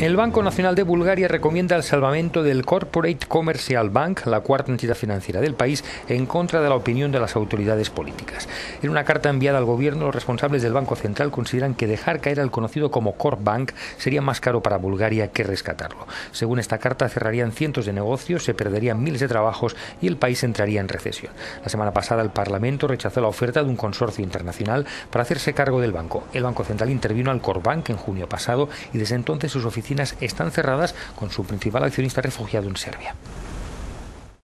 El Banco Nacional de Bulgaria recomienda el salvamento del Corporate Commercial Bank, la cuarta entidad financiera del país, en contra de la opinión de las autoridades políticas. En una carta enviada al gobierno, los responsables del Banco Central consideran que dejar caer al conocido como Corbank sería más caro para Bulgaria que rescatarlo. Según esta carta, cerrarían cientos de negocios, se perderían miles de trabajos y el país entraría en recesión. La semana pasada, el Parlamento rechazó la oferta de un consorcio internacional para hacerse cargo del banco. El Banco Central intervino al Corbank en junio pasado y desde entonces sus oficinas están cerradas, con su principal accionista refugiado en Serbia.